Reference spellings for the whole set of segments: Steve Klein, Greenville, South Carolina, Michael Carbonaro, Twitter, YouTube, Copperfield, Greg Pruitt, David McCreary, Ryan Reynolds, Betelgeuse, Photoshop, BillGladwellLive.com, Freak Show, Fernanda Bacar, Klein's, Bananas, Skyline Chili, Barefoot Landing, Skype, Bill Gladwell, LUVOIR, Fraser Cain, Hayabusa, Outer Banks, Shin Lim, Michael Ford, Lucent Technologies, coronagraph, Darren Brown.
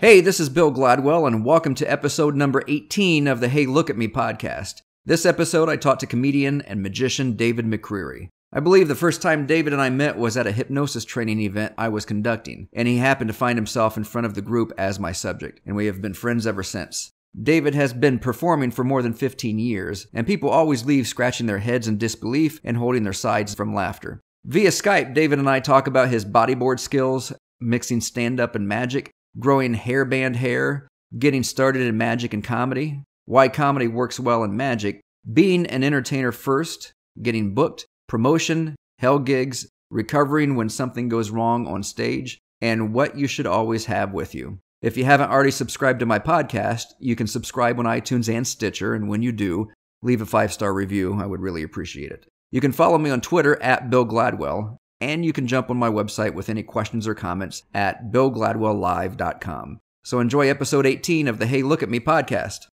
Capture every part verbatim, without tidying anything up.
Hey, this is Bill Gladwell, and welcome to episode number eighteen of the Hey Look At Me podcast. This episode, I talked to comedian and magician David McCreary. I believe the first time David and I met was at a hypnosis training event I was conducting, and he happened to find himself in front of the group as my subject, and we have been friends ever since. David has been performing for more than fifteen years, and people always leave scratching their heads in disbelief and holding their sides from laughter. Via Skype, David and I talk about his bodyboard skills, mixing stand-up and magic, growing hairband hair, getting started in magic and comedy, why comedy works well in magic, being an entertainer first, getting booked, promotion, hell gigs, recovering when something goes wrong on stage, and what you should always have with you. If you haven't already subscribed to my podcast, you can subscribe on iTunes and Stitcher, and when you do, leave a five-star review. I would really appreciate it. You can follow me on Twitter at Bill Gladwell. And you can jump on my website with any questions or comments at Bill Gladwell Live dot com. So enjoy episode eighteen of the Hey Look At Me podcast.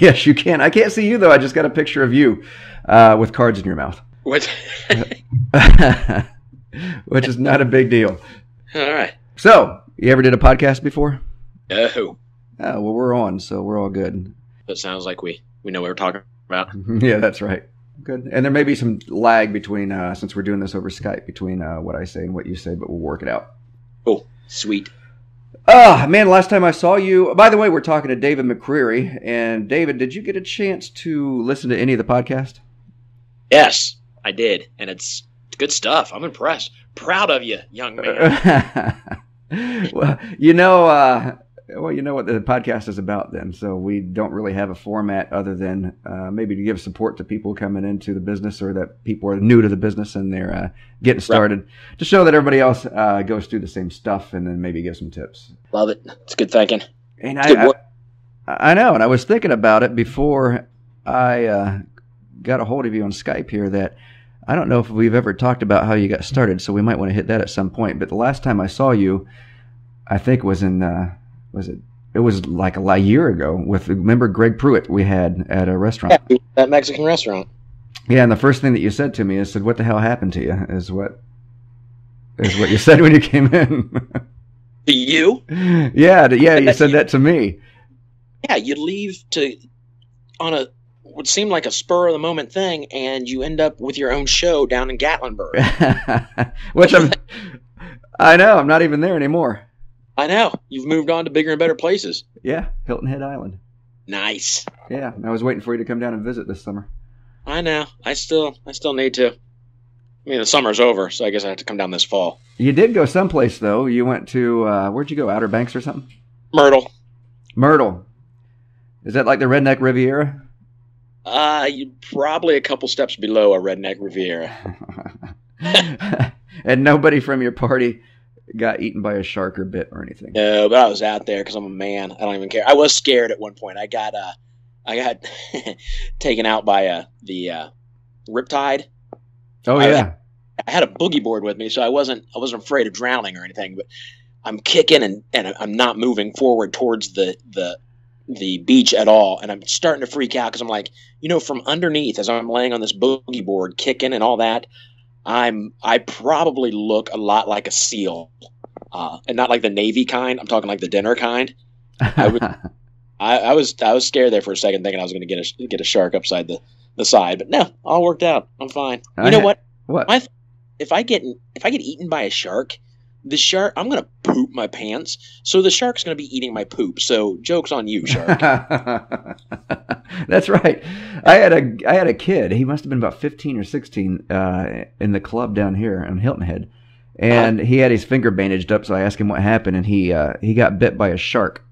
Yes, you can. I can't see you, though. I just got a picture of you uh, with cards in your mouth. What? Which is not a big deal. All right. So, you ever did a podcast before? No. Oh, well, we're on, so we're all good. That sounds like we, we know what we're talking about. Yeah, that's right. Good. And there may be some lag between, uh, since we're doing this over Skype, between uh, what I say and what you say, but we'll work it out. Cool. Sweet. Ah, uh, man, last time I saw you, by the way, we're talking to David McCreary. And David, did you get a chance to listen to any of the podcast? Yes, I did. And it's good stuff. I'm impressed. Proud of you, young man. Well, you know, uh, well, you know what the podcast is about then, so we don't really have a format other than uh, maybe to give support to people coming into the business or that people are new to the business and they're uh, getting started, right, to show that everybody else uh, goes through the same stuff and then maybe give some tips. Love it. It's good thinking. And I, good I, I know, and I was thinking about it before I uh, got a hold of you on Skype here that I don't know if we've ever talked about how you got started, so we might want to hit that at some point. But the last time I saw you, I think was in... Uh, Was it? It was like a, a year ago. With remember Greg Pruitt we had at a restaurant. Yeah, that Mexican restaurant. Yeah, and the first thing that you said to me is, "said What the hell happened to you?" Is what is what you said when you came in. To you? Yeah, to, yeah. You said that to me. Yeah, you leave to on a what seemed like a spur of the moment thing, and you end up with your own show down in Gatlinburg. Which I'm, I know I'm not even there anymore. I know. You've moved on to bigger and better places. Yeah, Hilton Head Island. Nice. Yeah, I was waiting for you to come down and visit this summer. I know. I still I still need to. I mean, the summer's over, so I guess I have to come down this fall. You did go someplace, though. You went to, uh, where'd you go, Outer Banks or something? Myrtle. Myrtle. Is that like the Redneck Riviera? Uh, probably a couple steps below a Redneck Riviera. And nobody from your party got eaten by a shark or bit or anything? No, but I was out there because I'm a man. I don't even care. I was scared at one point. I got uh, I got taken out by uh, the uh, riptide. Oh I, yeah. I had a boogie board with me, so I wasn't I wasn't afraid of drowning or anything. But I'm kicking and and I'm not moving forward towards the the the beach at all, and I'm starting to freak out because I'm like, you know, from underneath as I'm laying on this boogie board, kicking and all that. I'm, I probably look a lot like a seal, uh, and not like the Navy kind. I'm talking like the dinner kind. I, would, I, I was, I was scared there for a second thinking I was going to get a, get a shark upside the, the side, but no, all worked out. I'm fine. You I know had, what? What? My, if I get, if I get eaten by a shark, the shark, I'm going to poop my pants. So the shark's going to be eating my poop. So joke's on you, shark. That's right. I had a I had a kid. He must have been about fifteen or sixteen uh, in the club down here in Hilton Head. And uh, he had his finger bandaged up. So I asked him what happened. And he uh, he got bit by a shark.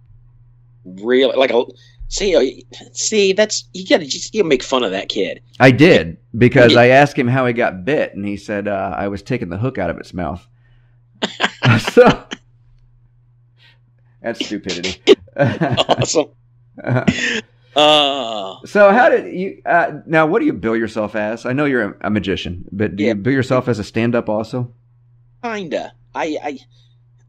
Really? Like a, see, see, that's, you got to just you make fun of that kid. I did, because I asked him how he got bit. And he said, uh, I was taking the hook out of its mouth. So that's stupidity. Awesome. Uh, so how did you uh, now? What do you bill yourself as? I know you're a, a magician, but do yeah. you bill yourself as a stand-up also? Kinda. I, I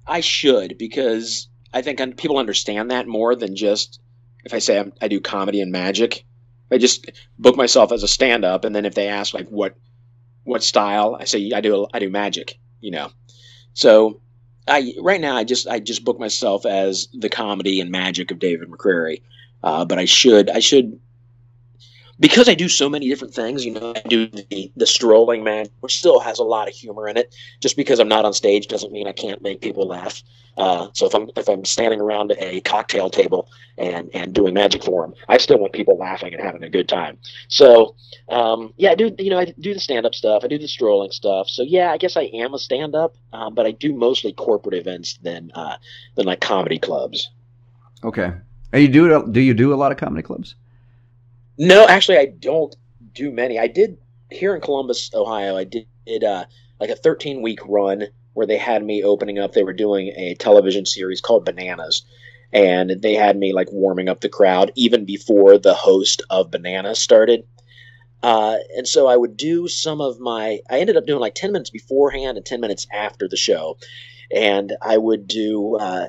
I should, because I think people understand that more than just if I say I'm, I do comedy and magic. I just book myself as a stand-up, and then if they ask like what what style, I say I do I do magic. You know. So I right now I just I just book myself as the comedy and magic of David McCreary, uh, but I should I should. Because I do so many different things, you know, I do the, the strolling magic, which still has a lot of humor in it. Just because I'm not on stage doesn't mean I can't make people laugh. Uh, so if I'm if I'm standing around a cocktail table and and doing magic for them, I still want people laughing and having a good time. So um, yeah, I do you know I do the stand up stuff, I do the strolling stuff. So yeah, I guess I am a stand up, um, but I do mostly corporate events than uh, than like comedy clubs. Okay, and you do do you do a lot of comedy clubs? No, actually, I don't do many. I did here in Columbus, Ohio. I did uh, like a thirteen week run where they had me opening up. They were doing a television series called Bananas, and they had me like warming up the crowd even before the host of Bananas started. Uh, and so I would do some of my. I ended up doing like ten minutes beforehand and ten minutes after the show, and I would do. Uh,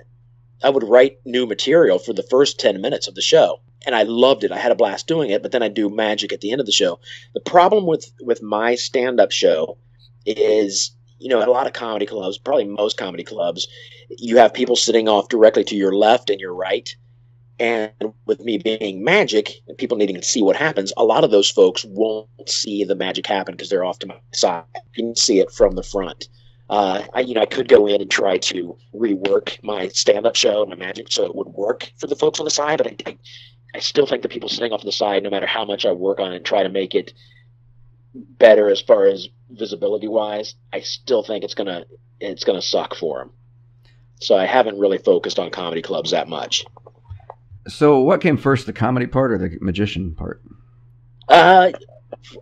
I would write new material for the first ten minutes of the show. And I loved it. I had a blast doing it, but then I do magic at the end of the show. The problem with, with my stand-up show is, you know, at a lot of comedy clubs, probably most comedy clubs, you have people sitting off directly to your left and your right. And with me being magic and people needing to see what happens, a lot of those folks won't see the magic happen because they're off to my side. You can see it from the front. Uh, I, you know, I could go in and try to rework my stand-up show and my magic so it would work for the folks on the side, but I, I I still think the people sitting off to the side, no matter how much I work on it and try to make it better as far as visibility-wise, I still think it's gonna it's gonna suck for them. So I haven't really focused on comedy clubs that much. So what came first, the comedy part or the magician part? Uh,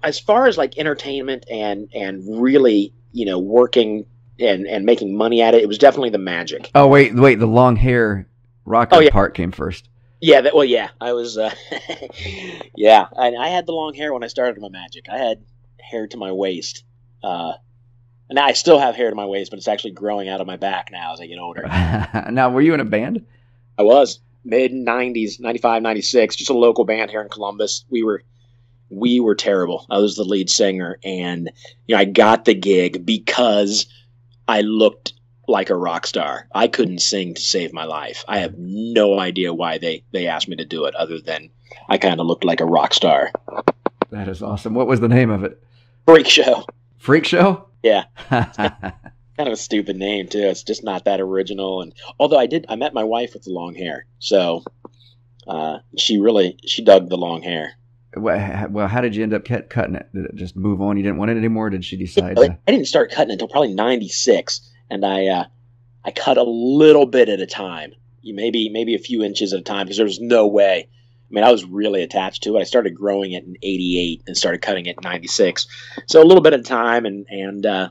as far as like entertainment and and really, you know, working and and making money at it, it was definitely the magic. Oh wait, wait, the long hair rocker oh, yeah. part came first. Yeah, that, well, yeah, I was, uh, yeah, and I had the long hair when I started my magic. I had hair to my waist, uh, and now I still have hair to my waist, but it's actually growing out of my back now as I get older. Now, were you in a band? I was, mid nineties, ninety-five, ninety-six, just a local band here in Columbus. We were, we were terrible. I was the lead singer, and, you know, I got the gig because I looked like a rock star. I couldn't sing to save my life. I have no idea why they they asked me to do it, other than I kind of looked like a rock star. That is awesome. What was the name of it? Freak Show. Freak Show? Yeah. Kind of a stupid name too. It's just not that original. And although I did, I met my wife with the long hair, so uh, she really she dug the long hair. Well, how did you end up cutting it? Did it just move on? You didn't want it anymore? Did she decide? Yeah, to... I didn't start cutting it until probably ninety-six. And I, uh, I cut a little bit at a time, you maybe maybe a few inches at a time, because there was no way. I mean, I was really attached to it. I started growing it in eighty-eight and started cutting it in ninety-six. So a little bit at a time, and and uh,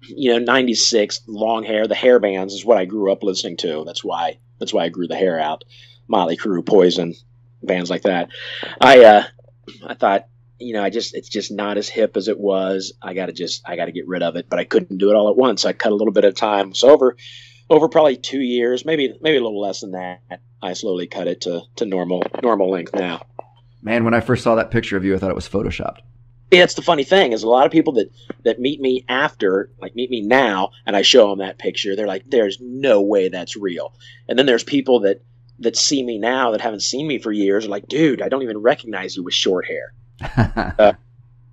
you know, ninety-six long hair, the hair bands is what I grew up listening to. That's why that's why I grew the hair out. Motley Crue, Poison, bands like that. I uh, I thought. You know, I just, it's just not as hip as it was. I got to just, I got to get rid of it, but I couldn't do it all at once. I cut a little bit at a time. So over, over probably two years, maybe, maybe a little less than that. I slowly cut it to, to normal, normal length now. Man, when I first saw that picture of you, I thought it was Photoshopped. That's the funny thing is a lot of people that, that meet me after, like meet me now, and I show them that picture. They're like, there's no way that's real. And then there's people that, that see me now that haven't seen me for years are like, dude, I don't even recognize you with short hair. uh,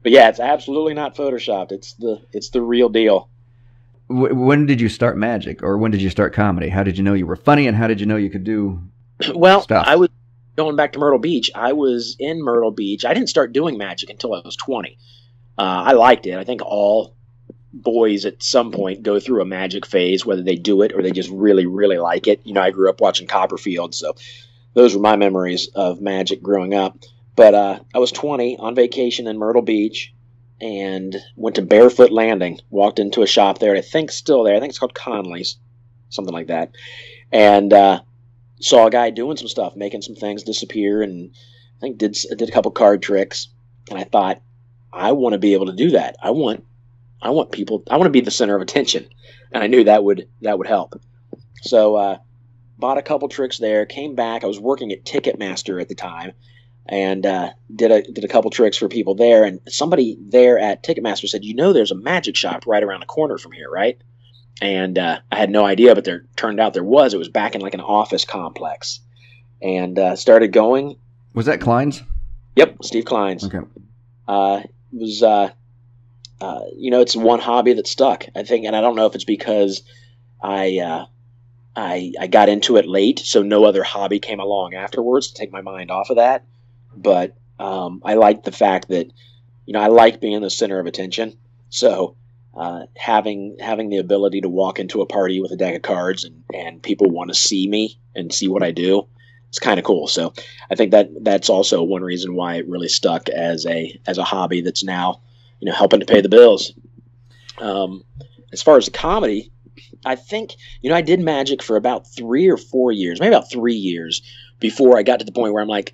but yeah, it's absolutely not Photoshopped. It's the it's the real deal. When did you start magic, or when did you start comedy? How did you know you were funny, and how did you know you could do well stuff? I was going back to Myrtle Beach. I was in Myrtle Beach. I didn't start doing magic until I was twenty. Uh, I liked it. I think all boys at some point go through a magic phase, whether they do it or they just really, really like it. You know, I grew up watching Copperfield, so those were my memories of magic growing up. But uh, I was twenty, on vacation in Myrtle Beach, and went to Barefoot Landing, walked into a shop there, I think still there, I think it's called Conley's, something like that, and uh, saw a guy doing some stuff, making some things disappear, and I think did did a couple card tricks, and I thought, I want to be able to do that. I want I want people, I want to be the center of attention, and I knew that would, that would help. So uh bought a couple tricks there, came back, I was working at Ticketmaster at the time, and uh, did a did a couple tricks for people there. And somebody there at Ticketmaster said, you know, there's a magic shop right around the corner from here, right? And uh, I had no idea, but there turned out there was. It was back in like an office complex. And uh, started going. Was that Klein's? Yep, Steve Klein's. Okay. Uh, it was, uh, uh, you know, it's one hobby that stuck, I think. And I don't know if it's because I, uh, I, I got into it late, so no other hobby came along afterwards to take my mind off of that. But um, I liked the fact that, you know, I like being the center of attention. So uh, having having the ability to walk into a party with a deck of cards and, and people want to see me and see what I do, it's kind of cool. So I think that that's also one reason why it really stuck as a as a hobby that's now, you know, helping to pay the bills. Um, as far as the comedy, I think, you know, I did magic for about three or four years, maybe about three years before I got to the point where I'm like,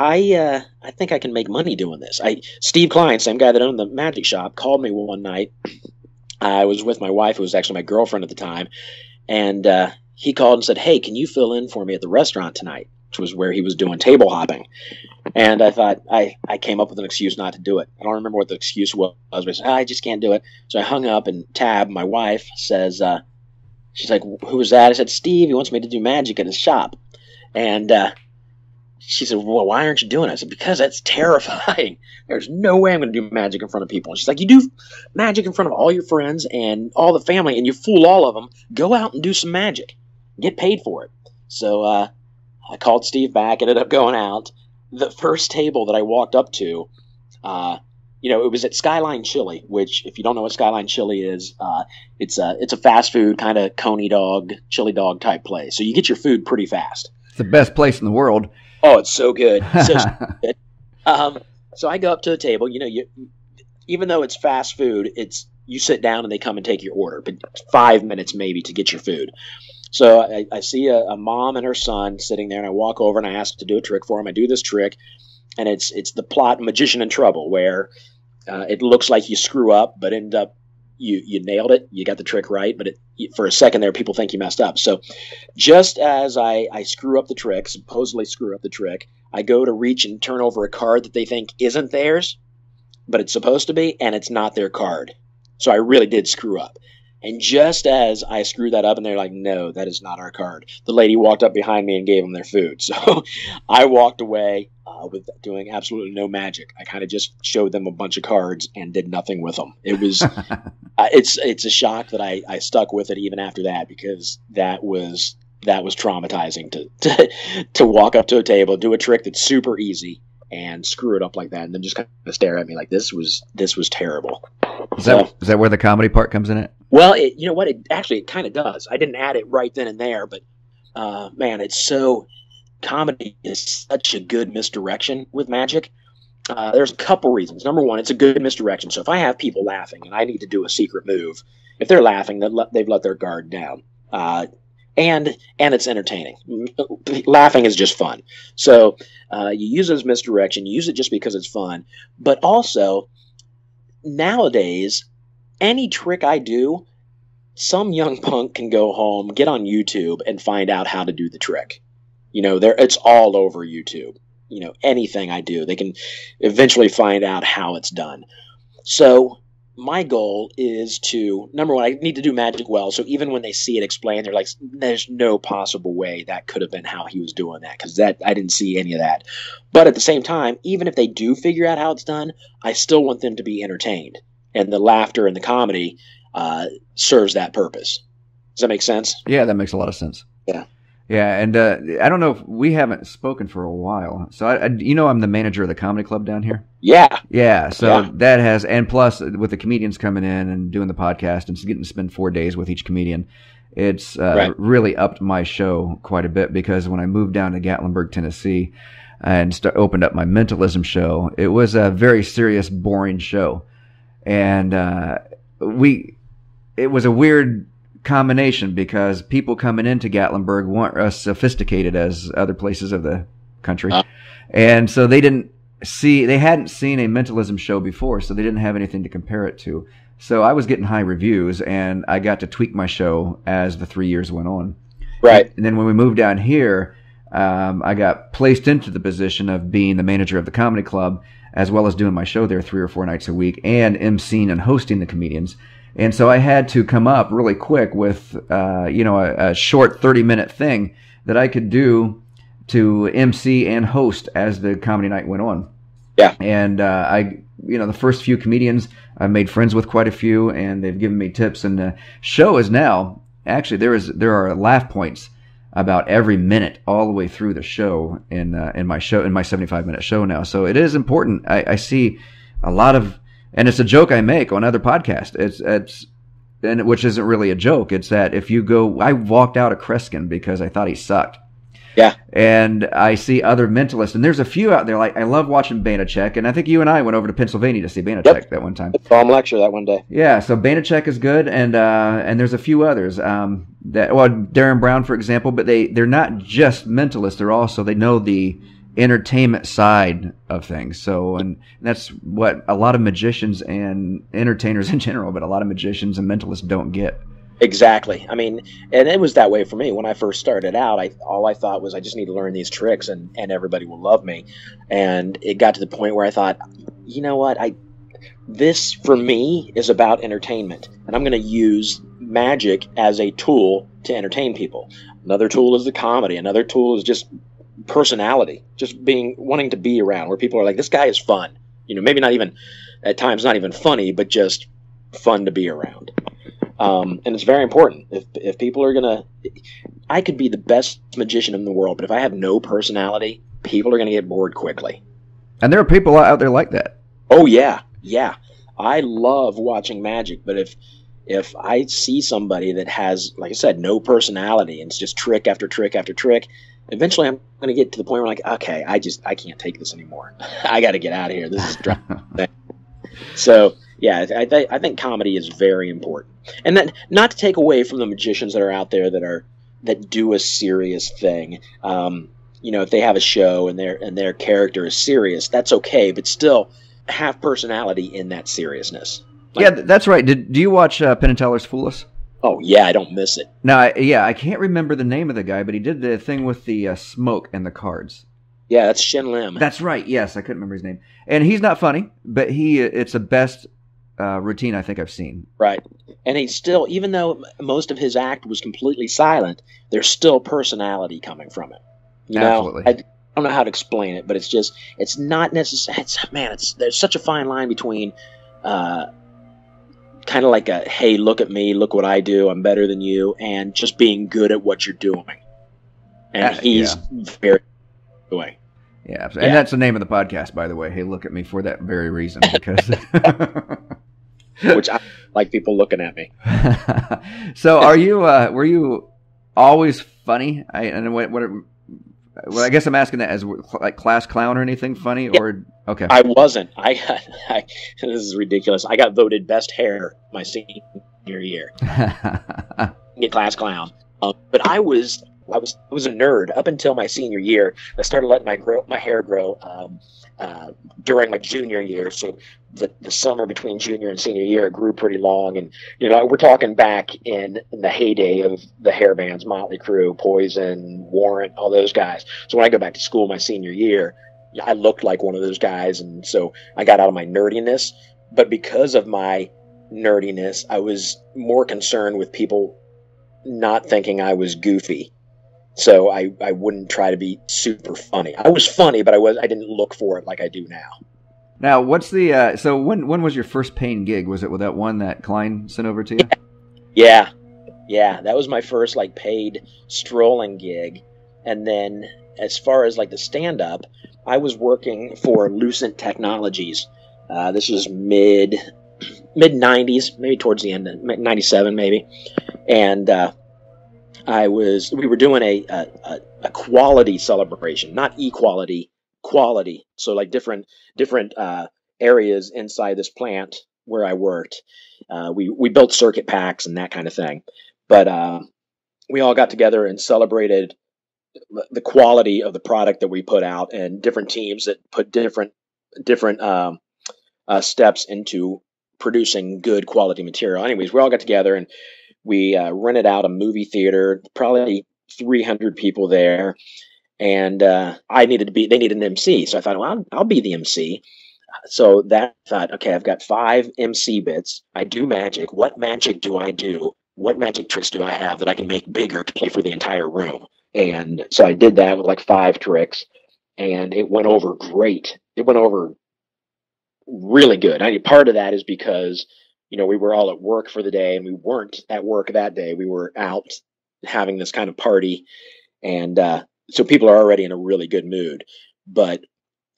I uh, I think I can make money doing this. I Steve Klein, same guy that owned the magic shop, called me one night. I was with my wife, who was actually my girlfriend at the time, and uh, he called and said, "Hey, can you fill in for me at the restaurant tonight?" Which was where he was doing table hopping. And I thought, I, I came up with an excuse not to do it. I don't remember what the excuse was. I was basically, oh, I just can't do it. So I hung up, and Tab, my wife, says, uh, she's like, "Who was that?" I said, "Steve, he wants me to do magic at his shop." And uh, she said, "Well, why aren't you doing it?" I said, "Because that's terrifying. There's no way I'm going to do magic in front of people." And she's like, "You do magic in front of all your friends and all the family, and you fool all of them. Go out and do some magic. Get paid for it." So, uh, I called Steve back, ended up going out. The first table that I walked up to, uh, you know, it was at Skyline Chili, which, if you don't know what Skyline Chili is, uh, it's a, it's a fast food kind of coney dog, chili dog type place. So you get your food pretty fast. It's the best place in the world. Oh, it's so good. So, good. Um, so I go up to the table. You know, you, even though it's fast food, it's you sit down and they come and take your order, but five minutes maybe to get your food. So I, I see a, a mom and her son sitting there, and I walk over and I ask to do a trick for him. I do this trick, and it's it's the plot Magician in Trouble, where uh, it looks like you screw up, but end up you you nailed it. You got the trick right, but it, for a second there, people think you messed up. So just as I, I screw up the trick, supposedly screw up the trick, I go to reach and turn over a card that they think isn't theirs, but it's supposed to be, and it's not their card. So I really did screw up. And just as I screwed that up and they're like, "No, that is not our card," the lady walked up behind me and gave them their food. So I walked away uh, with doing absolutely no magic. I kind of just showed them a bunch of cards and did nothing with them. It was, uh, it's, it's a shock that I, I stuck with it even after that, because that was, that was traumatizing to, to, to walk up to a table, do a trick that's super easy and screw it up like that. And then just kind of stare at me like, this was, this was terrible. Is that, so, is that where the comedy part comes in it? Well, it, you know what? It actually, it kind of does. I didn't add it right then and there, but uh, man, it's so comedy is such a good misdirection with magic. Uh, there's a couple reasons. Number one, it's a good misdirection. So if I have people laughing and I need to do a secret move, if they're laughing, they've let their guard down. Uh, and and it's entertaining. Laughing is just fun. So uh, you use it as misdirection. You use it just because it's fun, but also nowadays, any trick I do, some young punk can go home, get on YouTube, and find out how to do the trick. You know, there it's all over YouTube. You know, anything I do, they can eventually find out how it's done. So my goal is to, number one, I need to do magic well. So even when they see it explained, they're like, "There's no possible way that could have been how he was doing that, because that I didn't see any of that." But at the same time, even if they do figure out how it's done, I still want them to be entertained. And the laughter and the comedy uh, serves that purpose. Does that make sense? Yeah, that makes a lot of sense. Yeah. Yeah, and uh, I don't know if we haven't spoken for a while. So, I, I, you know, I'm the manager of the comedy club down here. Yeah. Yeah, so yeah. That has, and plus with the comedians coming in and doing the podcast and getting to spend four days with each comedian, it's uh, right. really upped my show quite a bit, because when I moved down to Gatlinburg, Tennessee, and start, opened up my mentalism show, it was a very serious, boring show. And uh, we, it was a weird combination, because people coming into Gatlinburg weren't as sophisticated as other places of the country. Uh, and so they didn't see, they hadn't seen a mentalism show before, so they didn't have anything to compare it to. So I was getting high reviews, and I got to tweak my show as the three years went on. Right. And then when we moved down here, um, I got placed into the position of being the manager of the comedy club, as well as doing my show there three or four nights a week and emceeing and hosting the comedians. And so I had to come up really quick with, uh, you know, a, a short thirty-minute thing that I could do to emcee and host as the comedy night went on. Yeah. And uh, I, you know, the first few comedians, I've made friends with quite a few, and they've given me tips. And the show is now, actually, there is there are laugh points about every minute all the way through the show in uh, in my show in my seventy-five minute show now. So it is important. I, I see a lot of, and it's a joke I make on other podcasts. It's it's and which isn't really a joke. It's that if you go, I walked out of Kreskin because I thought he sucked. Yeah. And I see other mentalists, and there's a few out there. Like, I love watching Banachek, and I think you and I went over to Pennsylvania to see Banachek yep. that one time. Prom lecture that one day. Yeah, so Banachek is good, and uh, and there's a few others. Um, that well, Darren Brown, for example, but they they're not just mentalists. They're also they know the entertainment side of things. So, and that's what a lot of magicians and entertainers in general, but a lot of magicians and mentalists don't get. Exactly. I mean, and it was that way for me when I first started out. I all I thought was I just need to learn these tricks, and, and everybody will love me. And it got to the point where I thought, you know what, I this for me is about entertainment, and I'm going to use magic as a tool to entertain people. Another tool is the comedy. Another tool is just personality, just being wanting to be around where people are like, this guy is fun. You know, maybe not even at times not even funny, but just fun to be around. Um, and it's very important. If if people are gonna, I could be the best magician in the world, but if I have no personality, people are gonna get bored quickly. And there are people out there like that. Oh yeah, yeah. I love watching magic, but if if I see somebody that has, like I said, no personality and it's just trick after trick after trick, eventually I'm gonna get to the point where I'm like, okay, I just I can't take this anymore. I got to get out of here. This is drama. So. Yeah, I, th I think comedy is very important, and that not to take away from the magicians that are out there that are that do a serious thing. Um, you know, if they have a show and their and their character is serious, that's okay. But still, have personality in that seriousness. Like, yeah, that's right. Did do you watch uh, Penn and Teller's Fool Us? Oh yeah, I don't miss it. No, I, yeah, I can't remember the name of the guy, but he did the thing with the uh, smoke and the cards. Yeah, that's Shin Lim. That's right. Yes, I couldn't remember his name, and he's not funny, but he it's the best. Uh, routine I think I've seen. Right. And he still, even though most of his act was completely silent, there's still personality coming from it. You Absolutely. Know? I, I don't know how to explain it, but it's just, it's not necessary. It's, man, it's, there's such a fine line between uh, kind of like a, hey, look at me, look what I do, I'm better than you, and just being good at what you're doing. And uh, he's yeah. very good away. Yeah. And yeah. that's the name of the podcast, by the way. Hey, look at me for that very reason. Because which I like people looking at me. So are you, uh, were you always funny? I, and what, what, well, I guess I'm asking that as like class clown or anything funny yeah. or, okay. I wasn't, I, I, this is ridiculous. I got voted best hair my senior year, class clown. Um, but I was, I was, I was a nerd up until my senior year. I started letting my grow, my hair grow, um, Uh, during my junior year, so the, the summer between junior and senior year grew pretty long, and you know we're talking back in, in the heyday of the hair bands, Motley Crue, Poison, Warrant, all those guys. So when I go back to school my senior year, I looked like one of those guys, and so I got out of my nerdiness. But because of my nerdiness, I was more concerned with people not thinking I was goofy. So I, I wouldn't try to be super funny. I was funny, but I was I didn't look for it like I do now. Now, what's the uh, so when when was your first paying gig? Was it with that one that Klein sent over to you? Yeah, yeah, that was my first like paid strolling gig. And then as far as like the stand up, I was working for Lucent Technologies. Uh, this was mid mid nineties, maybe towards the end, ninety seven maybe, and. Uh, I was, we were doing a, a, a quality celebration, not equality, quality. So like different, different, uh, areas inside this plant where I worked, uh, we, we built circuit packs and that kind of thing. But, uh, we all got together and celebrated the quality of the product that we put out, and different teams that put different, different, um, uh, steps into producing good quality material. Anyways, we all got together and we uh, rented out a movie theater, probably three hundred people there, and uh, I needed to be. They needed an M C, so I thought, well, I'll, I'll be the M C. So that thought, okay, I've got five M C bits. I do magic. What magic do I do? What magic tricks do I have that I can make bigger to pay for the entire room? And so I did that with like five tricks, and it went over great. It went over really good. I mean, part of that is because, you know, we were all at work for the day, and we weren't at work that day. We were out having this kind of party. And uh, so people are already in a really good mood. But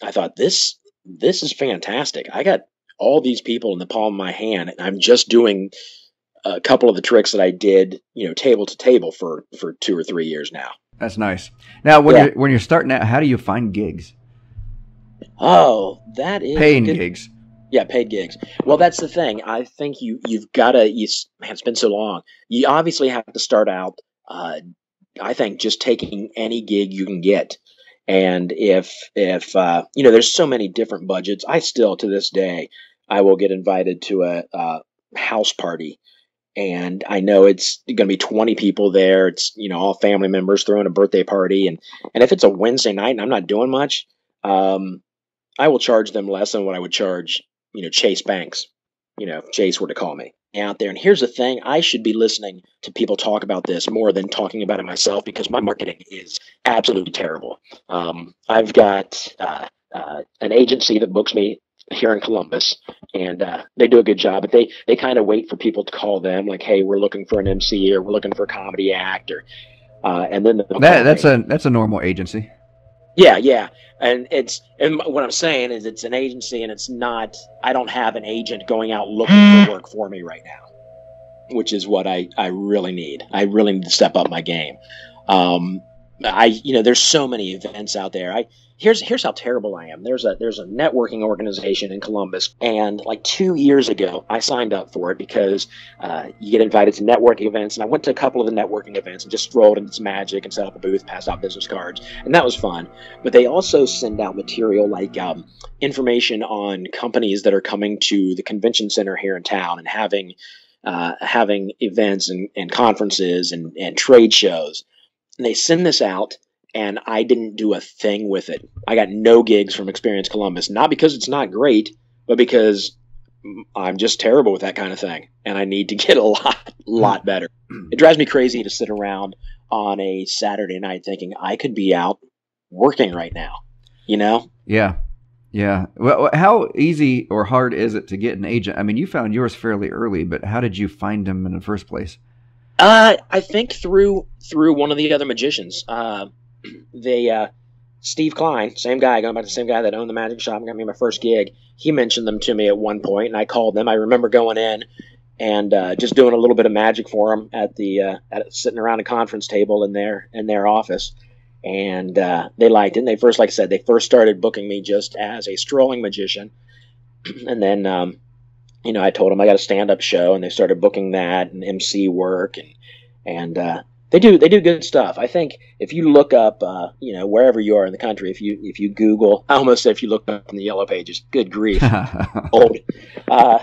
I thought, this this is fantastic. I got all these people in the palm of my hand, and I'm just doing a couple of the tricks that I did, you know, table to table for, for two or three years now. That's nice. Now, when, yeah. you're, when you're starting out, how do you find gigs? Oh, that is... Paying gigs. Yeah, paid gigs. Well, that's the thing. I think you, you've got to... You, man, it's been so long. You obviously have to start out, uh, I think, just taking any gig you can get. And if, if uh, you know, there's so many different budgets. I still, to this day, I will get invited to a, a house party. And I know it's going to be twenty people there. It's, you know, all family members throwing a birthday party. And, and if it's a Wednesday night and I'm not doing much, um, I will charge them less than what I would charge, you know, Chase Banks, you know, if Chase were to call me out there. And here's the thing. I should be listening to people talk about this more than talking about it myself, because my marketing is absolutely terrible. Um, I've got uh, uh, an agency that books me here in Columbus, and uh, they do a good job, but they, they kind of wait for people to call them like, hey, we're looking for an M C, or we're looking for a comedy act, or, uh, and then that, that's me. a, that's a normal agency. Yeah, yeah. And it's, and what I'm saying is, it's an agency, and it's not, I don't have an agent going out looking for work for me right now, which is what I, I really need. I really need to step up my game. Um, I, you know, there's so many events out there. I, here's, here's how terrible I am. There's a, there's a networking organization in Columbus, and like two years ago, I signed up for it because, uh, you get invited to networking events. And I went to a couple of the networking events and just strolled into some magic and set up a booth, passed out business cards. And that was fun. But they also send out material like, um, information on companies that are coming to the convention center here in town and having, uh, having events and, and conferences and, and trade shows. And they send this out, and I didn't do a thing with it. I got no gigs from Experience Columbus, not because it's not great, but because I'm just terrible with that kind of thing, and I need to get a lot, lot better. It drives me crazy to sit around on a Saturday night thinking I could be out working right now, you know? Yeah, yeah. Well, how easy or hard is it to get an agent? I mean, you found yours fairly early, but how did you find him in the first place? Uh, I think through through one of the other magicians. Uh, they uh, Steve Klein, same guy, going back to the same guy that owned the magic shop and got me my first gig. He mentioned them to me at one point, and I called them. I remember going in and uh, just doing a little bit of magic for them at the uh, at, sitting around a conference table in their in their office, and uh, they liked it. And they first, like I said, they first started booking me just as a strolling magician, and then. Um, You know, I told them I got a stand-up show, and they started booking that and M C work, and and uh, they do they do good stuff. I think if you look up, uh, you know, wherever you are in the country, if you if you Google, I almost said if you look up in the yellow pages, good grief, old. Uh,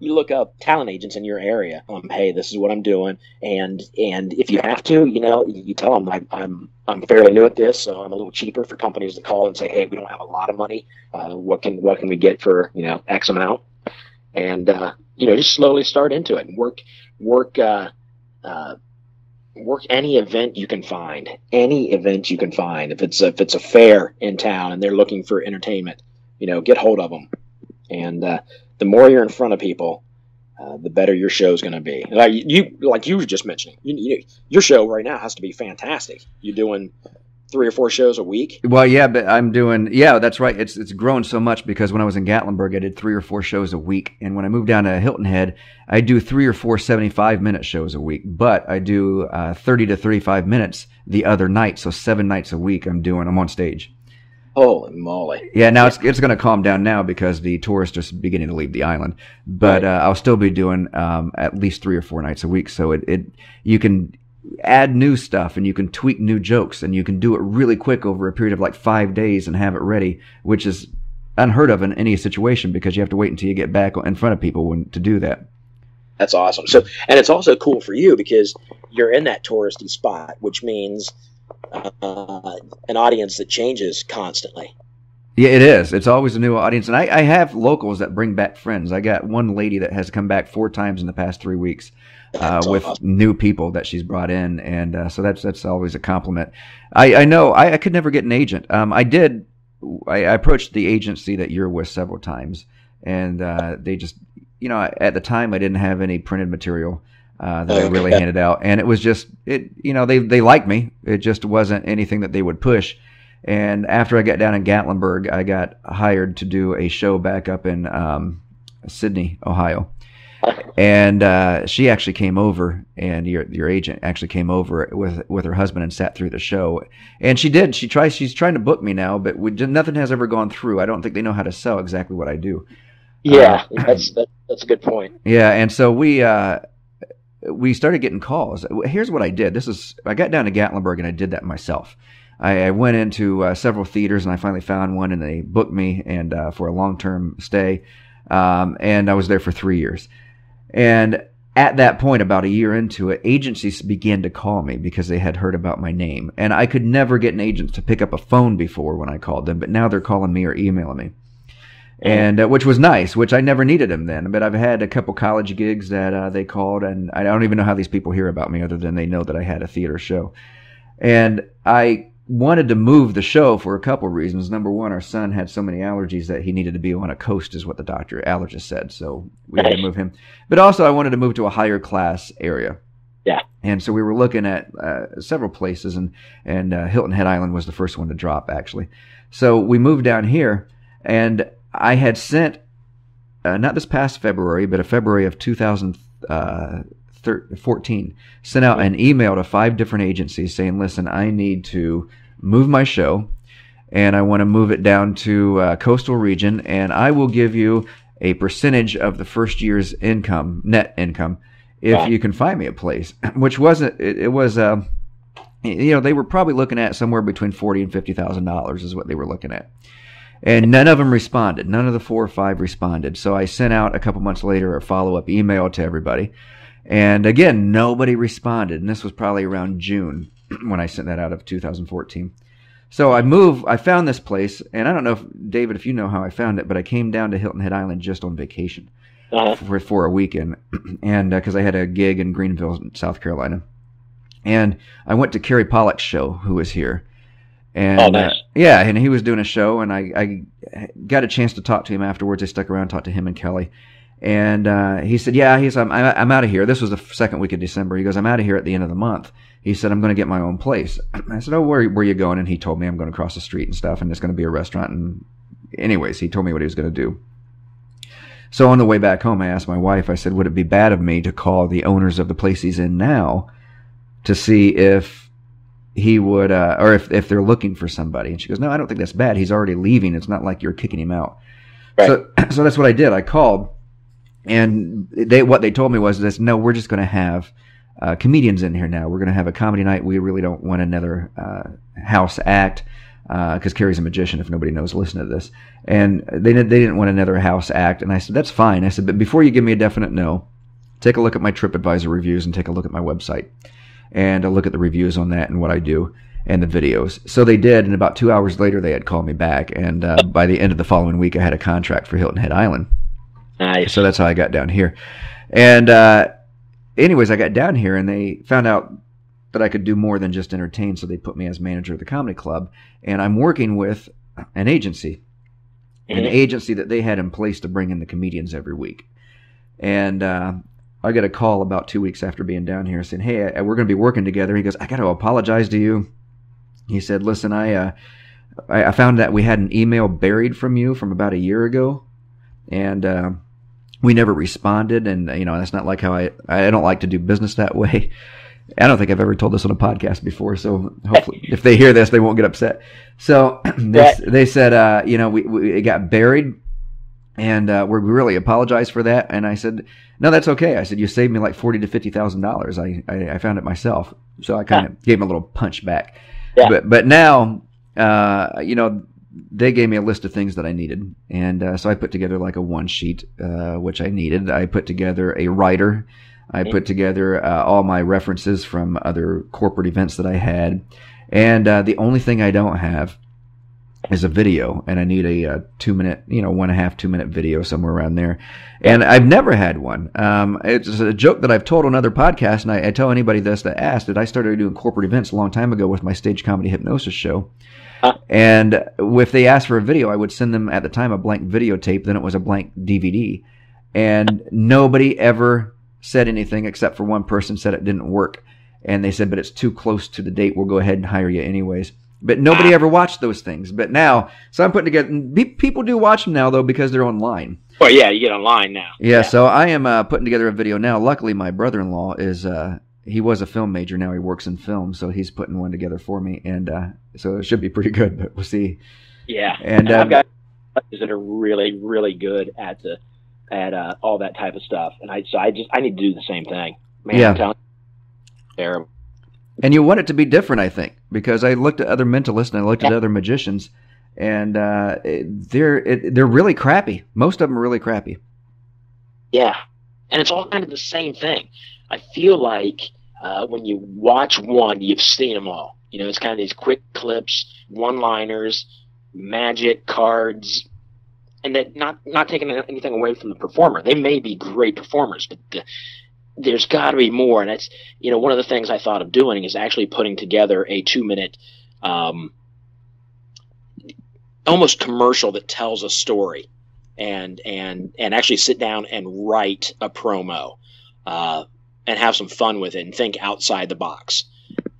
you look up talent agents in your area. Um, hey, this is what I'm doing, and and if you have to, you know, you tell them I, I'm I'm fairly new at this, so I'm a little cheaper for companies to call and say, hey, we don't have a lot of money. Uh, what can what can we get for, you know, X amount? And, uh, you know, just slowly start into it and work, work, uh, uh, work any event you can find, any event you can find. If it's, if it's a fair in town and they're looking for entertainment, you know, get hold of them. And, uh, the more you're in front of people, uh, the better your show's going to be. Like you, like you were just mentioning, you, you, your show right now has to be fantastic. You're doing three or four shows a week. Well, yeah, but I'm doing, yeah, that's right. It's it's grown so much because when I was in Gatlinburg, I did three or four shows a week. And when I moved down to Hilton Head, I do three or four seventy-five minute shows a week, but I do uh, thirty to thirty-five minutes the other night. So seven nights a week I'm doing, I'm on stage. Holy moly. Yeah, now it's, it's going to calm down now because the tourists are beginning to leave the island. But right. uh, I'll still be doing um, at least three or four nights a week. So it, it you can... add new stuff, and you can tweak new jokes, and you can do it really quick over a period of like five days and have it ready, which is unheard of in any situation because you have to wait until you get back in front of people when to do that. That's awesome. So, and it's also cool for you because you're in that touristy spot, which means uh, an audience that changes constantly. Yeah, it is. It's always a new audience. And I, I have locals that bring back friends. I got one lady that has come back four times in the past three weeks uh, with awesome. new people that she's brought in. And uh, so that's that's always a compliment. I, I know I, I could never get an agent. Um, I did. I, I approached the agency that you're with several times. And uh, they just, you know, at the time I didn't have any printed material uh, that oh, I really yeah. handed out. And it was just, it, you know, they, they liked me. It just wasn't anything that they would push. And after I got down in Gatlinburg, I got hired to do a show back up in um, Sydney, Ohio. And uh, she actually came over, and your your agent actually came over with with her husband and sat through the show. And she did. She tries. She's trying to book me now, but we did, nothing has ever gone through. I don't think they know how to sell exactly what I do. Yeah, uh, that's that, that's a good point. Yeah, and so we uh, we started getting calls. Here's what I did. This is I got down to Gatlinburg and I did that myself. I went into uh, several theaters, and I finally found one, and they booked me and uh, for a long-term stay, um, and I was there for three years. And at that point, about a year into it, agencies began to call me because they had heard about my name, and I could never get an agent to pick up a phone before when I called them, but now they're calling me or emailing me, and uh, which was nice, which I never needed them then, but I've had a couple college gigs that uh, they called, and I don't even know how these people hear about me other than they know that I had a theater show, and I wanted to move the show for a couple reasons. Number one, our son had so many allergies that he needed to be on a coast, is what the doctor allergist said. So we had to move him. But also, I wanted to move to a higher class area. Yeah. And so we were looking at uh, several places, and and uh, Hilton Head Island was the first one to drop, actually. So we moved down here, and I had sent uh, not this past February, but a February of two thousand fourteen, sent out an email to five different agencies saying, "Listen, I need to move my show, and I want to move it down to uh, coastal region, and I will give you a percentage of the first year's income, net income, if yeah. you can find me a place." Which wasn't, it, it was, uh, you know, they were probably looking at somewhere between forty and fifty thousand dollars is what they were looking at, and none of them responded. None of the four or five responded. So I sent out a couple months later a follow up email to everybody, and again nobody responded. And this was probably around June when I sent that out of two thousand fourteen. So I moved, I found this place, and I don't know if, David, if you know how I found it, but I came down to Hilton Head Island just on vacation uh-huh. for, for a weekend, and because uh, I had a gig in Greenville, South Carolina. And I went to Kerry Pollock's show, who was here. And, oh, nice. Uh, yeah, and he was doing a show, and I, I got a chance to talk to him afterwards. I stuck around, talked to him and Kelly. And uh, he said, yeah, he's, I'm, I'm out of here. This was the second week of December. He goes, "I'm out of here at the end of the month." He said, "I'm going to get my own place." I said, "Oh, where, where are you going?" And he told me, "I'm going to cross the street and stuff, and it's going to be a restaurant." And anyways, he told me what he was going to do. So on the way back home, I asked my wife, I said, "Would it be bad of me to call the owners of the place he's in now to see if he would, uh, or if, if they're looking for somebody?" And she goes, "No, I don't think that's bad. He's already leaving. It's not like you're kicking him out." Right. So, so that's what I did. I called, and they, what they told me was this: "No, we're just going to have Uh, comedians in here now. We're going to have a comedy night. We really don't want another uh, house act," because uh, Carrie's a magician, if nobody knows, listen to this. And they, they didn't want another house act. And I said, "That's fine." I said, "But before you give me a definite no, take a look at my TripAdvisor reviews and take a look at my website. And I'll look at the reviews on that and what I do and the videos." So they did, and about two hours later they had called me back. And uh, by the end of the following week, I had a contract for Hilton Head Island. Nice. So that's how I got down here. And uh anyways, I got down here, and they found out that I could do more than just entertain, so they put me as manager of the comedy club, and I'm working with an agency, mm-hmm. an agency that they had in place to bring in the comedians every week. And uh, I got a call about two weeks after being down here saying, "Hey, I, we're going to be working together." He goes, "I got to apologize to you." He said, "Listen, I, uh, I, I found that we had an email buried from you from about a year ago, and uh, we never responded, and, you know, that's not like how I, I don't like to do business that way." I don't think I've ever told this on a podcast before, so hopefully if they hear this, they won't get upset. So they, they said, uh, you know, we, we it got buried, and uh, we really apologize for that. And I said, "No, that's okay." I said, "You saved me like forty to fifty thousand dollars. I, I, I found it myself." So I kind of yeah. gave him a little punch back. Yeah. But, but now, uh, you know, they gave me a list of things that I needed, and uh, so I put together like a one sheet, uh, which I needed. I put together a writer. I put together uh, all my references from other corporate events that I had, and uh, the only thing I don't have is a video, and I need a, a two-minute, you know, one and a half, two-minute video somewhere around there. And I've never had one. Um, it's a joke that I've told on other podcasts, and I, I tell anybody this that asks that I started doing corporate events a long time ago with my stage comedy hypnosis show. Huh. And if they asked for a video, I would send them at the time a blank videotape, then it was a blank D V D. And nobody ever said anything except for one person said it didn't work. And they said, but it's too close to the date. We'll go ahead and hire you anyways. But nobody ever watched those things. But now, so I'm putting together, people do watch them now, though, because they're online. Well, yeah, you get online now. Yeah, yeah. So I am uh, putting together a video now. Luckily, my brother-in-law is, uh, he was a film major. Now he works in film, so he's putting one together for me. And uh, so it should be pretty good, but we'll see. Yeah, and, and I've um, got guys that are really, really good at the at uh, all that type of stuff. And I so I just, I need to do the same thing. Man, yeah. I'm telling you, terrible. And you want it to be different, I think, because I looked at other mentalists and I looked yeah. at other magicians, and uh, they're it, they're really crappy. Most of them are really crappy. Yeah, and it's all kind of the same thing. I feel like uh, when you watch one, you've seen them all. You know, it's kind of these quick clips, one-liners, magic cards, and that not not taking anything away from the performer. They may be great performers, but the there's got to be more, and that's, you know, one of the things I thought of doing is actually putting together a two-minute um, almost commercial that tells a story, and and and actually sit down and write a promo uh, and have some fun with it and think outside the box.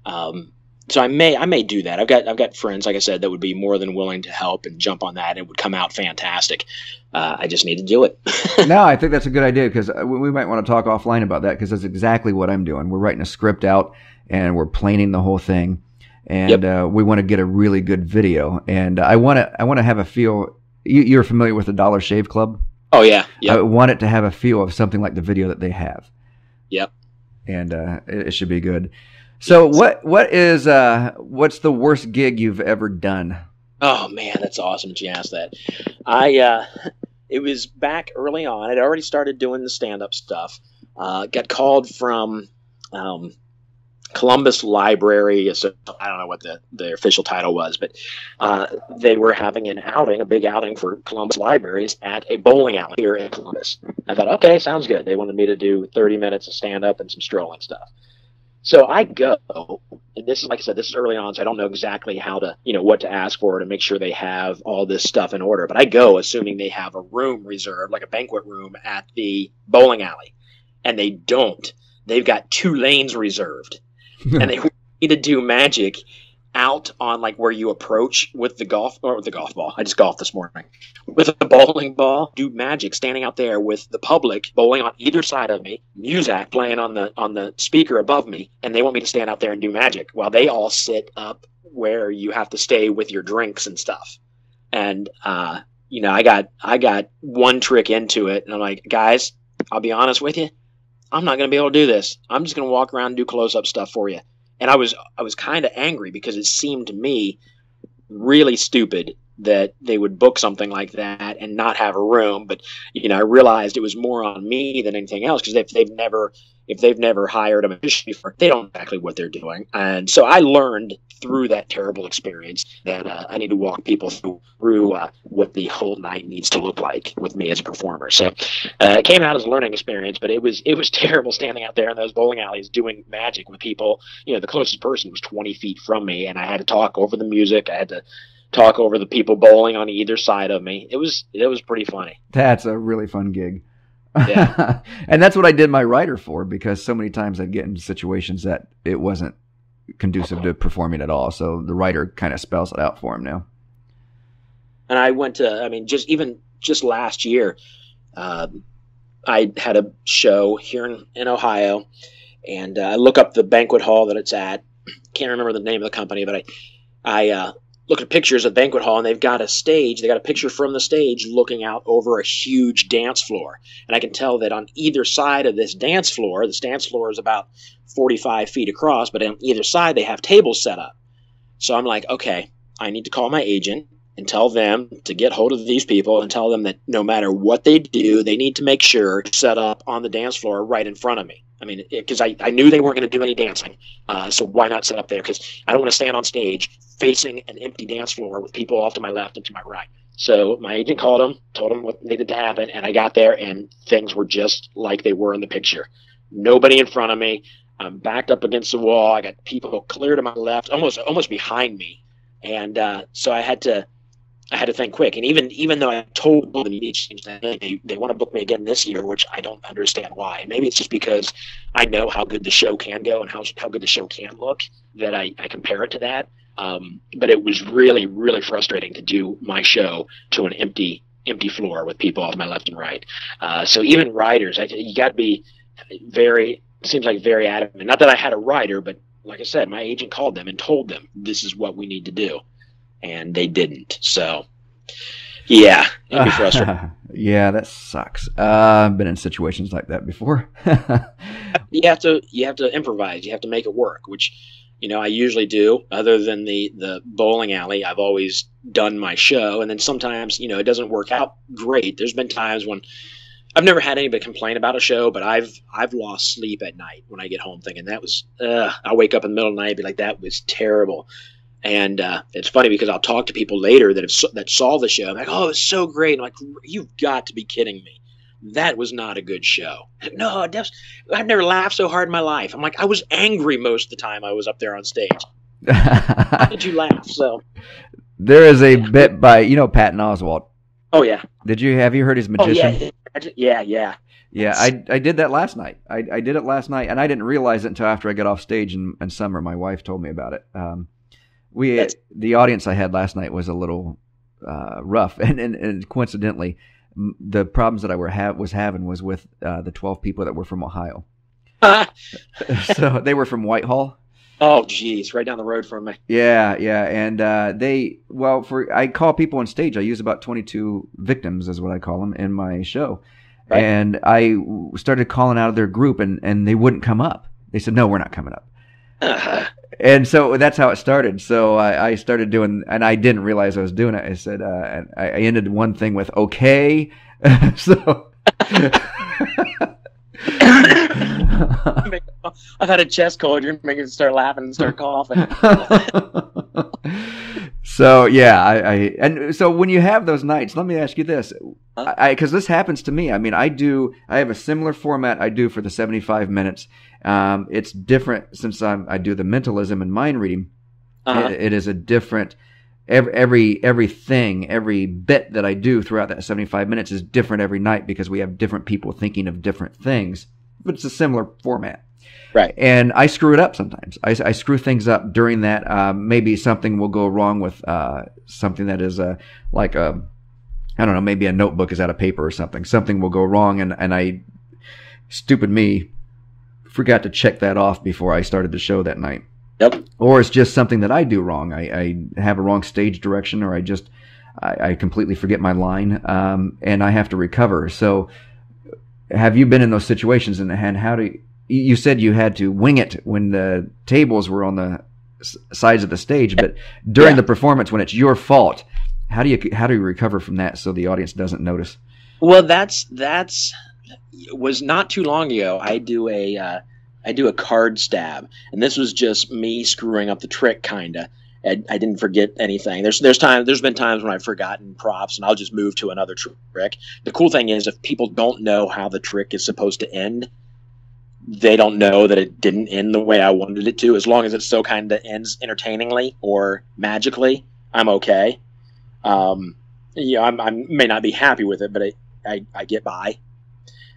Um, so I may I may do that. I've got I've got friends, like I said, that would be more than willing to help and jump on that. It would come out fantastic. Uh, I just need to do it. No, I think that's a good idea, because we might want to talk offline about that, because that's exactly what I'm doing. We're writing a script out and we're planning the whole thing, and yep. uh, we want to get a really good video. And I want to I want to have a feel. You, you're familiar with the Dollar Shave Club? Oh yeah, yeah. I want it to have a feel of something like the video that they have. Yep. And uh, it, it should be good. So yes. what what is uh, what's the worst gig you've ever done? Oh man, that's awesome that you asked that. I uh, it was back early on. I'd already started doing the stand-up stuff. Uh, got called from um, Columbus Library. So I don't know what the, the official title was, but uh, they were having an outing, a big outing for Columbus Libraries at a bowling alley here in Columbus. I thought, okay, sounds good. They wanted me to do thirty minutes of stand-up and some strolling stuff. So I go, and this is, like I said, this is early on, so I don't know exactly how to, you know, what to ask for to make sure they have all this stuff in order. But I go assuming they have a room reserved, like a banquet room at the bowling alley, and they don't. They've got two lanes reserved, and they want me to do magic out on, like, where you approach with the golf or with the golf ball. I just golfed this morning with a bowling ball. Do magic standing out there with the public bowling on either side of me, music playing on the on the speaker above me, and they want me to stand out there and do magic while they all sit up where you have to stay with your drinks and stuff. And uh, you know, I got I got one trick into it, and I'm like, guys, I'll be honest with you, I'm not going to be able to do this. I'm just going to walk around and do close up stuff for you. And I was I was kind of angry, because it seemed to me really stupid that they would book something like that and not have a room. But, you know, I realized it was more on me than anything else, because if they've never if they've never hired a magician before, they don't know exactly what they're doing. And so I learned through that terrible experience that uh, I need to walk people through, through uh, what the whole night needs to look like with me as a performer. So uh, it came out as a learning experience, but it was it was terrible standing out there in those bowling alleys doing magic with people. You know, the closest person was twenty feet from me, and I had to talk over the music. I had to talk over the people bowling on either side of me. It was it was pretty funny. That's a really fun gig. Yeah. And that's what I did my writer for, because so many times I'd get into situations that it wasn't conducive uh-huh. to performing at all. So the writer kind of spells it out for him now. And I went to, I mean, just even just last year, uh, I had a show here in, in Ohio, and uh, I look up the banquet hall that it's at. Can't remember the name of the company, but I, I, uh, look at pictures of the banquet hall, and they've got a stage. They got a picture from the stage looking out over a huge dance floor. And I can tell that on either side of this dance floor, this dance floor is about forty-five feet across, but on either side they have tables set up. So I'm like, okay, I need to call my agent and tell them to get hold of these people and tell them that no matter what they do, they need to make sure to set up on the dance floor right in front of me. I mean, because I, I knew they weren't going to do any dancing, uh, so why not set up there? Because I don't want to stand on stage facing an empty dance floor with people off to my left and to my right. So my agent called him, told him what needed to happen, and I got there, and things were just like they were in the picture. Nobody in front of me. I'm backed up against the wall. I got people clear to my left, almost almost behind me, and uh, so I had to I had to think quick. And even even though I told them each that they, they want to book me again this year, which I don't understand why. Maybe it's just because I know how good the show can go and how how good the show can look that I, I compare it to that. Um, but it was really really frustrating to do my show to an empty empty floor with people off my left and right. Uh, so even writers, I, you got to be very. Seems like very adamant. Not that I had a writer, but like I said, my agent called them and told them this is what we need to do, and they didn't. So, yeah, it'd be frustrating. Yeah, that sucks. Uh, I've been in situations like that before. you have to you have to improvise. You have to make it work, which you know I usually do. Other than the the bowling alley, I've always done my show, and then sometimes you know it doesn't work out great. There's been times when. I've never had anybody complain about a show, but I've I've lost sleep at night when I get home thinking that was uh, I wake up in the middle of the night and be like that was terrible, and uh, it's funny because I'll talk to people later that have that saw the show. I'm like, oh, it's so great. I'm like, you've got to be kidding me. That was not a good show. No, I've never laughed so hard in my life. I'm like, I was angry most of the time I was up there on stage. How did you laugh? So there is a yeah. bit by you know Patton Oswalt. Oh yeah. Did you have you heard his Magician? Oh, yeah. Yeah, yeah, yeah. I I did that last night. I I did it last night, and I didn't realize it until after I got off stage in, in summer. My wife told me about it. Um, we That's, the audience I had last night was a little uh, rough, and, and and coincidentally, the problems that I were ha was having was with uh, the twelve people that were from Ohio. Uh, so they were from Whitehall. Oh, geez, right down the road from me. Yeah, yeah, and uh, they well, for I call people on stage. I use about twenty-two victims, is what I call them, in my show, right. And I started calling out of their group, and and they wouldn't come up. They said, "No, we're not coming up." Uh-huh. And so that's how it started. So I, I started doing, and I didn't realize I was doing it. I said, uh, and I, I ended one thing with "okay," so. I've had a chest cold. You're making it start laughing and start coughing. So yeah, I, I and so when you have those nights, let me ask you this, because this happens to me. I mean, I do. I have a similar format I do for the seventy-five minutes. Um, it's different since I'm, I do the mentalism and mind reading. Uh-huh. it, it is a different. Every every everything, every bit that I do throughout that seventy-five minutes is different every night because we have different people thinking of different things. But it's a similar format. Right. And I screw it up sometimes. I, I screw things up during that. Uh, maybe something will go wrong with uh, something that is uh, like, a, I don't know, maybe a notebook is out of paper or something. Something will go wrong, and, and I, stupid me, forgot to check that off before I started the show that night. Yep. Or it's just something that I do wrong. I, I have a wrong stage direction, or I just I, I completely forget my line, um, and I have to recover. So have you been in those situations? And how do you, you said you had to wing it when the tables were on the sides of the stage, but during yeah. the performance when it's your fault, how do you how do you recover from that so the audience doesn't notice? Well, that's that's was not too long ago. I do a uh, I do a card stab, and this was just me screwing up the trick, kinda. I, I didn't forget anything. There's there's time. There's been times when I've forgotten props, and I'll just move to another trick. The cool thing is, if people don't know how the trick is supposed to end, they don't know that it didn't end the way I wanted it to. As long as it still kind of ends entertainingly or magically, I'm okay. Um, you know, I'm, I may not be happy with it, but I I, I get by.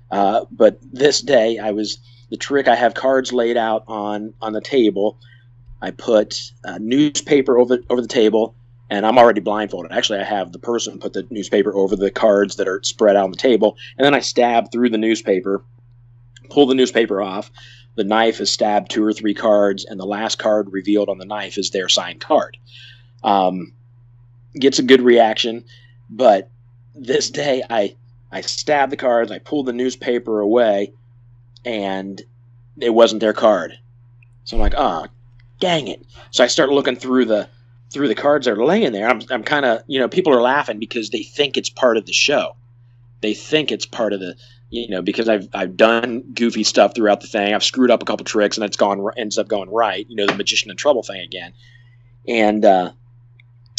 Uh, but this day, I was the trick. I have cards laid out on on the table. I put a newspaper over over the table, and I'm already blindfolded. Actually, I have the person put the newspaper over the cards that are spread out on the table, and then I stab through the newspaper, pull the newspaper off. The knife is stabbed two or three cards, and the last card revealed on the knife is their signed card. Um, gets a good reaction, but this day I I stabbed the cards, I pulled the newspaper away, and it wasn't their card. So I'm like, ah. Oh, dang it. So I start looking through the through the cards that are laying there. I'm, I'm kind of, you know, people are laughing because they think it's part of the show. They think it's part of the, you know, because I've I've done goofy stuff throughout the thing. I've screwed up a couple tricks, and it's gone ends up going right. You know, the Magician in Trouble thing again. And uh,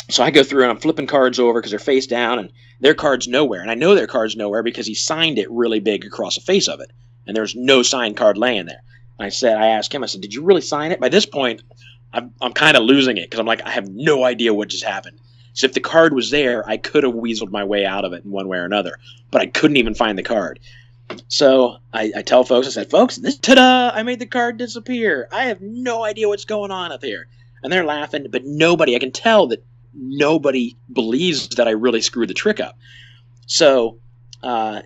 so I go through and I'm flipping cards over because they're face down, and their card's nowhere. And I know their card's nowhere because he signed it really big across the face of it, and there's no signed card laying there. And I said, I asked him, I said, "Did you really sign it?" By this point, I'm I'm kind of losing it because I'm like, I have no idea what just happened. So if the card was there, I could have weaseled my way out of it in one way or another, but I couldn't even find the card. So I, I tell folks, I said, "Folks, this, ta-da, I made the card disappear. I have no idea what's going on up here." And they're laughing, but nobody, I can tell that nobody believes that I really screwed the trick up. So, uh,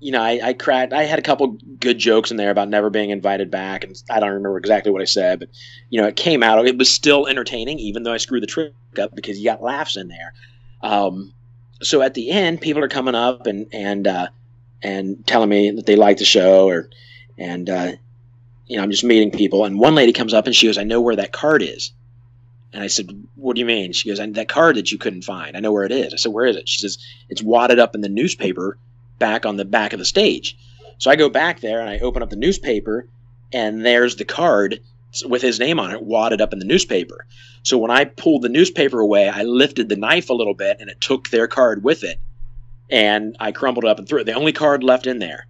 you know, I, I cracked, I had a couple good jokes in there about never being invited back. And I don't remember exactly what I said, but, you know, it came out, it was still entertaining, even though I screwed the trick up because you got laughs in there. Um, so at the end, people are coming up and, and, uh, and telling me that they like the show, or, and, uh, you know, I'm just meeting people. And one lady comes up and she goes, "I know where that card is." And I said, "What do you mean?" She goes, "And that card that you couldn't find, I know where it is." I said, "Where is it?" She says, "It's wadded up in the newspaper back on the back of the stage." So I go back there and I open up the newspaper, and there's the card with his name on it wadded up in the newspaper. So when I pulled the newspaper away, I lifted the knife a little bit and it took their card with it. And I crumpled up and threw it. The only card left in there.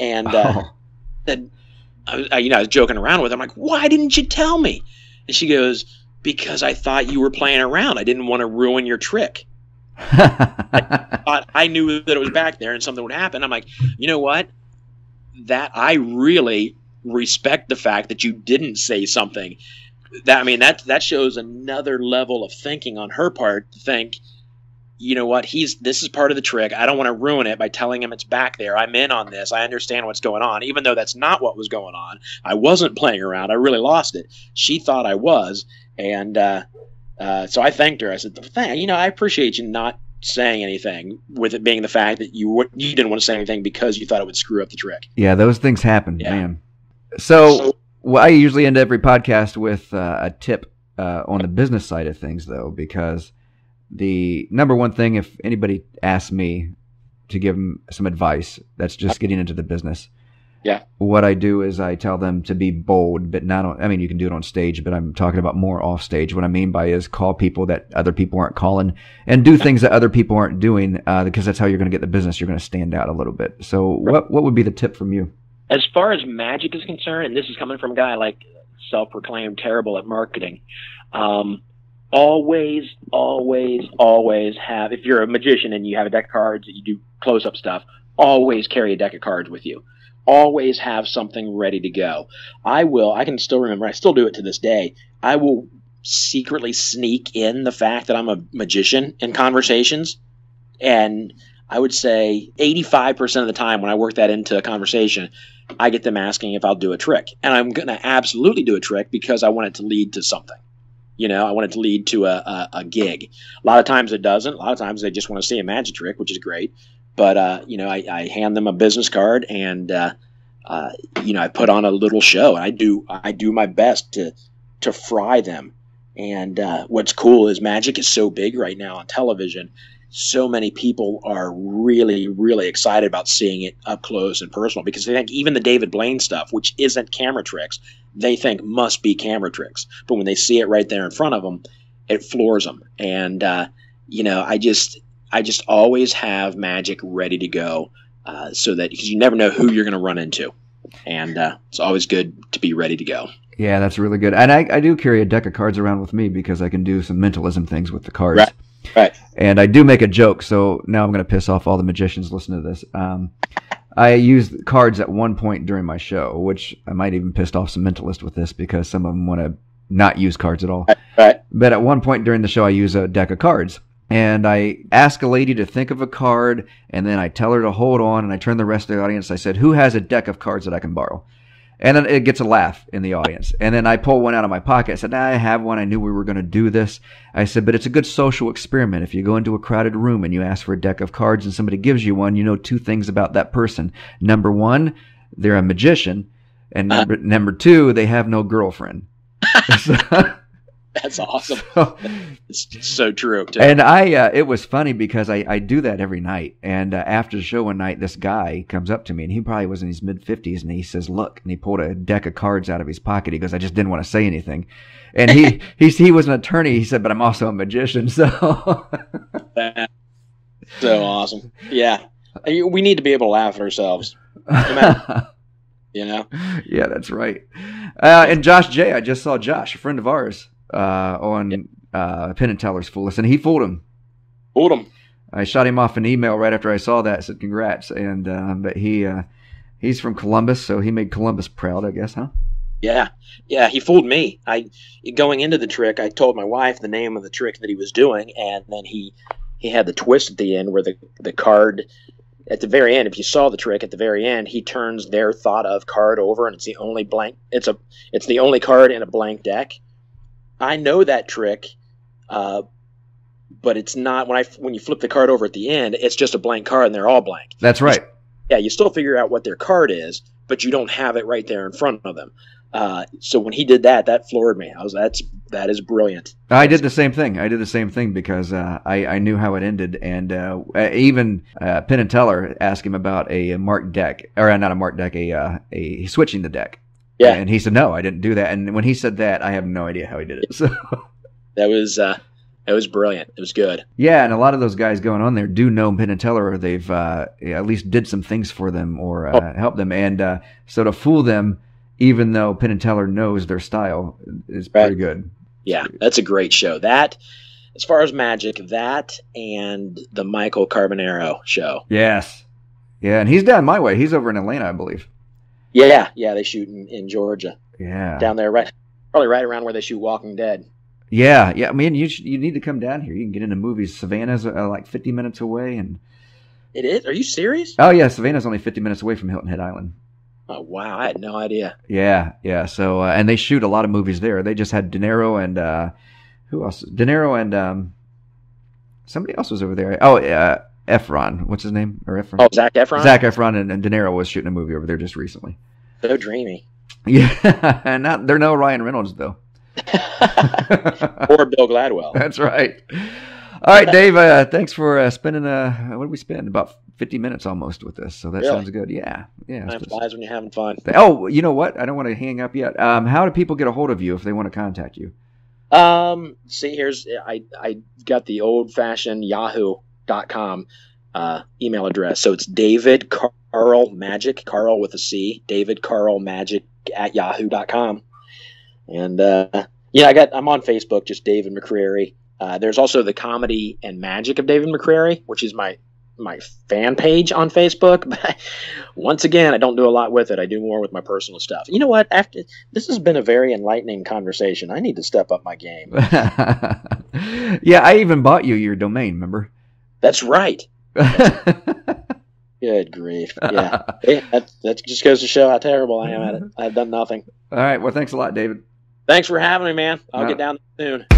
And uh, oh. then I, I, you know, I was joking around with her. I'm like, "Why didn't you tell me?" And she goes, "Because I thought you were playing around. I didn't want to ruin your trick." I thought I knew that it was back there and something would happen. I'm like, you know what? That I really respect the fact that you didn't say something. That I mean, that that shows another level of thinking on her part to think, you know what, he's this is part of the trick. I don't want to ruin it by telling him it's back there. I'm in on this. I understand what's going on, even though that's not what was going on. I wasn't playing around. I really lost it. She thought I was, and uh, uh, so I thanked her. I said, "Thank you know, I appreciate you not saying anything, with it being the fact that you w you didn't want to say anything because you thought it would screw up the trick." Yeah, those things happen, yeah. man. So, so well, I usually end every podcast with uh, a tip uh, on the business side of things, though, because the number one thing, if anybody asks me to give them some advice, that's just getting into the business. Yeah. What I do is I tell them to be bold, but not on, I mean, you can do it on stage, but I'm talking about more off stage. What I mean by is call people that other people aren't calling, and do things that other people aren't doing, uh, because that's how you're going to get the business. You're going to stand out a little bit. So what, what would be the tip from you? As far as magic is concerned, and this is coming from a guy like self-proclaimed terrible at marketing, um, always, always, always have, if you're a magician and you have a deck of cards that you do close-up stuff, always carry a deck of cards with you. Always have something ready to go. I will, I can still remember, I still do it to this day, I will secretly sneak in the fact that I'm a magician in conversations. And I would say eighty-five percent of the time when I work that into a conversation, I get them asking if I'll do a trick. And I'm going to absolutely do a trick because I want it to lead to something. You know, I want it to lead to a, a, a gig. A lot of times it doesn't. A lot of times they just want to see a magic trick, which is great. But, uh, you know, I, I hand them a business card and, uh, uh, you know, I put on a little show. And I do I do my best to, to fry them. And uh, what's cool is magic is so big right now on television. So many people are really, really excited about seeing it up close and personal because they think even the David Blaine stuff, which isn't camera tricks, they think must be camera tricks. But when they see it right there in front of them, it floors them. And, uh, you know, I just I just always have magic ready to go uh, so that – because you never know who you're going to run into. And uh, it's always good to be ready to go. Yeah, that's really good. And I, I do carry a deck of cards around with me because I can do some mentalism things with the cards. Right, right. And I do make a joke, so now I'm going to piss off all the magicians listening to this. Um I used cards at one point during my show, which I might even pissed off some mentalists with this because some of them want to not use cards at all. All right. But at one point during the show, I use a deck of cards. And I ask a lady to think of a card, and then I tell her to hold on, and I turn the rest of the audience. I said, "Who has a deck of cards that I can borrow?" And then it gets a laugh in the audience. And then I pull one out of my pocket. I said, "Nah, I have one. I knew we were going to do this." I said, "But it's a good social experiment. If you go into a crowded room and you ask for a deck of cards and somebody gives you one, you know two things about that person. Number one, they're a magician. And number, uh, number two, they have no girlfriend." So, That's awesome. It's so true. Too. And I, uh, it was funny because I, I do that every night. And uh, after the show one night, this guy comes up to me, and he probably was in his mid fifties, and he says, look, and he pulled a deck of cards out of his pocket. He goes, I just didn't want to say anything. And he, he, he was an attorney. He said, but I'm also a magician. So, so awesome. Yeah. We need to be able to laugh at ourselves. You know? Yeah, that's right. Uh, and Josh J, I just saw Josh, a friend of ours, uh, on yep. uh, Penn and Teller's Fool Us, and he fooled him. Fooled him. I shot him off an email right after I saw that. Said congrats, and uh, but he uh, he's from Columbus, so he made Columbus proud, I guess, huh? Yeah, yeah. He fooled me. I going into the trick, I told my wife the name of the trick that he was doing, and then he he had the twist at the end where the the card. At the very end, if you saw the trick, at the very end, he turns their thought of card over, and it's the only blank. It's a, it's the only card in a blank deck. I know that trick, uh, but it's not when I when you flip the card over at the end, it's just a blank card, and they're all blank. That's right. It's, yeah, you still figure out what their card is, but you don't have it right there in front of them. Uh, so when he did that, that floored me. I was that's that is brilliant. I did the same thing. I did the same thing because uh, I I knew how it ended, and uh, even uh, Penn and Teller asked him about a marked deck, or not a marked deck, a uh, a switching the deck. Yeah, and he said no, I didn't do that. And when he said that, I have no idea how he did it. So that was uh, that was brilliant. It was good. Yeah, and a lot of those guys going on there do know Penn and Teller, or they've uh, at least did some things for them or uh, oh. helped them, and uh, so to fool them. Even though Penn and Teller knows their style, is pretty right. good. Yeah, that's a great show. That, as far as magic, that and the Michael Carbonaro show. Yes. Yeah, and he's down my way. He's over in Atlanta, I believe. Yeah, yeah, they shoot in, in Georgia. Yeah. Down there, right, probably right around where they shoot Walking Dead. Yeah, yeah. I mean, you should, you need to come down here. You can get into movies. Savannah's uh, like fifty minutes away. And it is? Are you serious? Oh, yeah, Savannah's only fifty minutes away from Hilton Head Island. Oh, wow. I had no idea. Yeah. Yeah. So, uh, and they shoot a lot of movies there. They just had De Niro and, uh, who else? De Niro and, um, somebody else was over there. Oh, uh, Efron. What's his name? Or Efron? Oh, Zac Efron? Zac Efron and, and De Niro was shooting a movie over there just recently. So dreamy. Yeah. And not, they're no Ryan Reynolds, though. Or Bill Gladwell. That's right. All right, Dave, uh, thanks for uh, spending, uh, what did we spend? About fifty minutes almost with this, so that really? sounds good. Yeah. yeah. Time flies when you're having fun. Oh, you know what? I don't want to hang up yet. Um, how do people get a hold of you if they want to contact you? Um, see, here's, I, I got the old-fashioned yahoo dot com uh, email address, so it's David Carl Magic, Carl with a C, David Carl Magic at yahoo dot com. And, uh, yeah, I got, I'm on Facebook, just David McCreary. Uh, there's also the Comedy and Magic of David McCreary, which is my my fan page on Facebook. But once again, I don't do a lot with it. I do more with my personal stuff. You know what? After this has been a very enlightening conversation. I need to step up my game. Yeah, I even bought you your domain, remember? That's right. That's good grief. Yeah, yeah that, that just goes to show how terrible I am at it. I've done nothing. All right. Well, thanks a lot, David. Thanks for having me, man. I'll no. get down soon.